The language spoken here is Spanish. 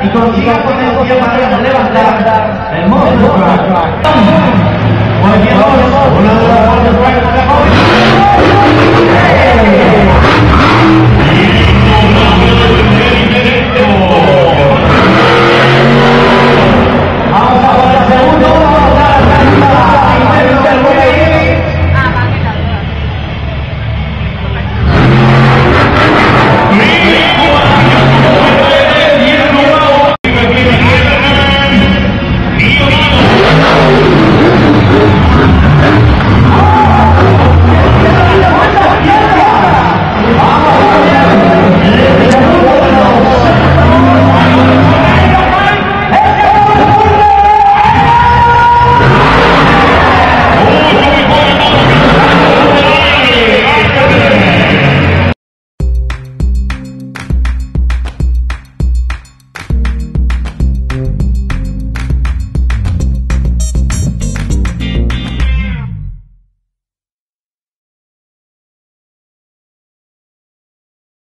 Y consiga poner el pie para no levantar el monstruo. Volviendo, volviendo, volviendo, volviendo, volviendo,